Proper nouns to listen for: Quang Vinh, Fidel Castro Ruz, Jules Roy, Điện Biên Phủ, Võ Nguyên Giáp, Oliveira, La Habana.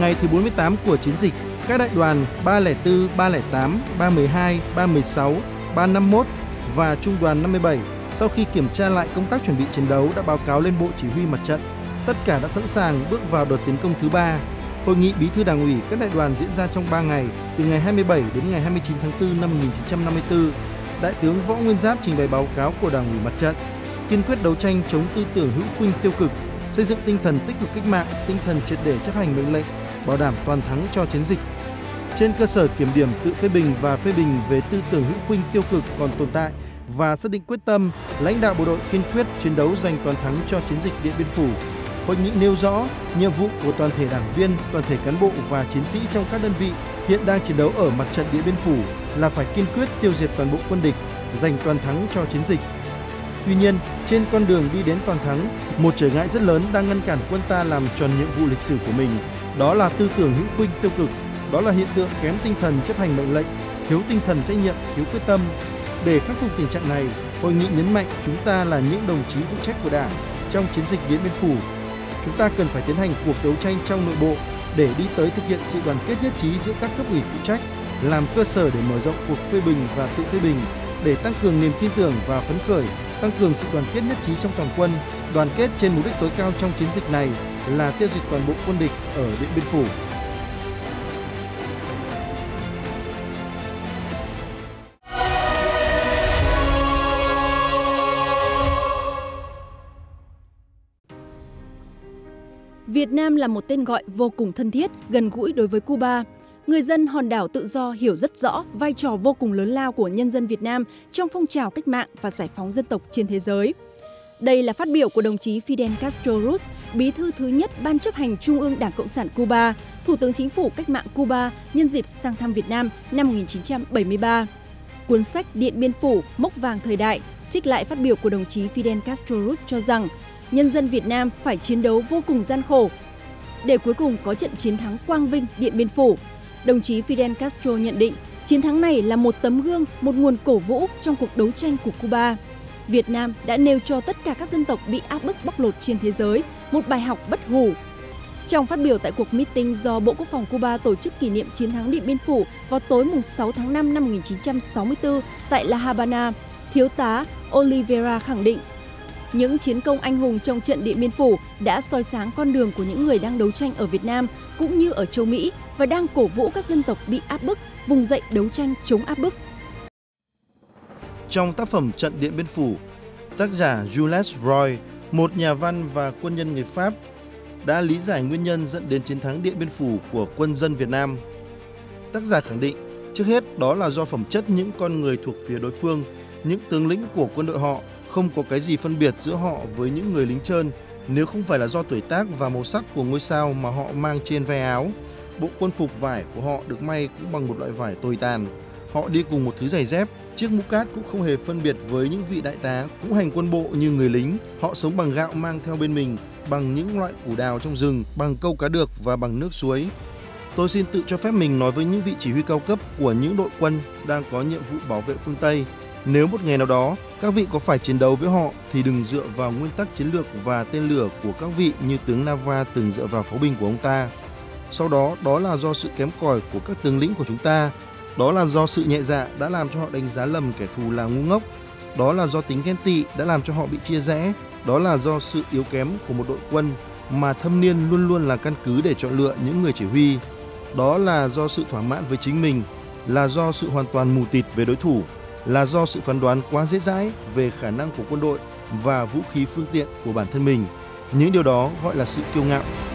Ngày thứ 48 của chiến dịch, các đại đoàn 304, 308, 312, 316, 351 và Trung đoàn 57 sau khi kiểm tra lại công tác chuẩn bị chiến đấu đã báo cáo lên Bộ Chỉ huy Mặt trận. Tất cả đã sẵn sàng bước vào đợt tiến công thứ 3. Hội nghị Bí thư Đảng ủy các đại đoàn diễn ra trong 3 ngày, từ ngày 27 đến ngày 29 tháng 4 năm 1954. Đại tướng Võ Nguyên Giáp trình bày báo cáo của Đảng ủy Mặt trận, kiên quyết đấu tranh chống tư tưởng hữu khuynh tiêu cực, xây dựng tinh thần tích cực cách mạng, tinh thần triệt để chấp hành mệnh lệnh, bảo đảm toàn thắng cho chiến dịch. Trên cơ sở kiểm điểm tự phê bình và phê bình về tư tưởng hữu khuynh tiêu cực còn tồn tại và xác định quyết tâm, lãnh đạo bộ đội kiên quyết chiến đấu giành toàn thắng cho chiến dịch Điện Biên Phủ. Hội nghị nêu rõ nhiệm vụ của toàn thể đảng viên, toàn thể cán bộ và chiến sĩ trong các đơn vị hiện đang chiến đấu ở mặt trận Điện Biên Phủ là phải kiên quyết tiêu diệt toàn bộ quân địch, giành toàn thắng cho chiến dịch. Tuy nhiên, trên con đường đi đến toàn thắng, một trở ngại rất lớn đang ngăn cản quân ta làm tròn nhiệm vụ lịch sử của mình, đó là tư tưởng hữu khuynh tiêu cực, đó là hiện tượng kém tinh thần chấp hành mệnh lệnh, thiếu tinh thần trách nhiệm, thiếu quyết tâm. Để khắc phục tình trạng này, hội nghị nhấn mạnh chúng ta là những đồng chí phụ trách của Đảng trong chiến dịch Điện Biên Phủ. Chúng ta cần phải tiến hành cuộc đấu tranh trong nội bộ để đi tới thực hiện sự đoàn kết nhất trí giữa các cấp ủy phụ trách, làm cơ sở để mở rộng cuộc phê bình và tự phê bình, để tăng cường niềm tin tưởng và phấn khởi, tăng cường sự đoàn kết nhất trí trong toàn quân, đoàn kết trên mục đích tối cao trong chiến dịch này là tiêu diệt toàn bộ quân địch ở Điện Biên Phủ. Việt Nam là một tên gọi vô cùng thân thiết, gần gũi đối với Cuba. Người dân hòn đảo tự do hiểu rất rõ vai trò vô cùng lớn lao của nhân dân Việt Nam trong phong trào cách mạng và giải phóng dân tộc trên thế giới. Đây là phát biểu của đồng chí Fidel Castro Ruz, bí thư thứ nhất Ban chấp hành Trung ương Đảng Cộng sản Cuba, Thủ tướng Chính phủ Cách mạng Cuba nhân dịp sang thăm Việt Nam năm 1973. Cuốn sách Điện Biên Phủ, Mốc vàng thời đại, trích lại phát biểu của đồng chí Fidel Castro Ruz cho rằng nhân dân Việt Nam phải chiến đấu vô cùng gian khổ để cuối cùng có trận chiến thắng Quang Vinh, Điện Biên Phủ. Đồng chí Fidel Castro nhận định chiến thắng này là một tấm gương, một nguồn cổ vũ trong cuộc đấu tranh của Cuba. Việt Nam đã nêu cho tất cả các dân tộc bị áp bức bóc lột trên thế giới một bài học bất hủ. Trong phát biểu tại cuộc meeting do Bộ Quốc phòng Cuba tổ chức kỷ niệm chiến thắng Điện Biên Phủ vào tối 6 tháng 5 năm 1964 tại La Habana, Thiếu tá Oliveira khẳng định những chiến công anh hùng trong trận Điện Biên Phủ đã soi sáng con đường của những người đang đấu tranh ở Việt Nam cũng như ở châu Mỹ và đang cổ vũ các dân tộc bị áp bức, vùng dậy đấu tranh chống áp bức. Trong tác phẩm Trận Điện Biên Phủ, tác giả Jules Roy, một nhà văn và quân nhân người Pháp, đã lý giải nguyên nhân dẫn đến chiến thắng Điện Biên Phủ của quân dân Việt Nam. Tác giả khẳng định, trước hết đó là do phẩm chất những con người thuộc phía đối phương, những tướng lĩnh của quân đội họ, không có cái gì phân biệt giữa họ với những người lính trơn nếu không phải là do tuổi tác và màu sắc của ngôi sao mà họ mang trên vai áo. Bộ quân phục vải của họ được may cũng bằng một loại vải tồi tàn. Họ đi cùng một thứ giày dép, chiếc mũ cát cũng không hề phân biệt với những vị đại tá cũng hành quân bộ như người lính. Họ sống bằng gạo mang theo bên mình, bằng những loại củ đào trong rừng, bằng câu cá được và bằng nước suối. Tôi xin tự cho phép mình nói với những vị chỉ huy cao cấp của những đội quân đang có nhiệm vụ bảo vệ phương Tây. Nếu một ngày nào đó, các vị có phải chiến đấu với họ thì đừng dựa vào nguyên tắc chiến lược và tên lửa của các vị như tướng Nava từng dựa vào pháo binh của ông ta. Sau đó, đó là do sự kém cỏi của các tướng lĩnh của chúng ta. Đó là do sự nhẹ dạ đã làm cho họ đánh giá lầm kẻ thù là ngu ngốc. Đó là do tính ghen tị đã làm cho họ bị chia rẽ. Đó là do sự yếu kém của một đội quân mà thâm niên luôn luôn là căn cứ để chọn lựa những người chỉ huy. Đó là do sự thỏa mãn với chính mình, là do sự hoàn toàn mù tịt về đối thủ, là do sự phán đoán quá dễ dãi về khả năng của quân đội và vũ khí phương tiện của bản thân mình. Những điều đó gọi là sự kiêu ngạo.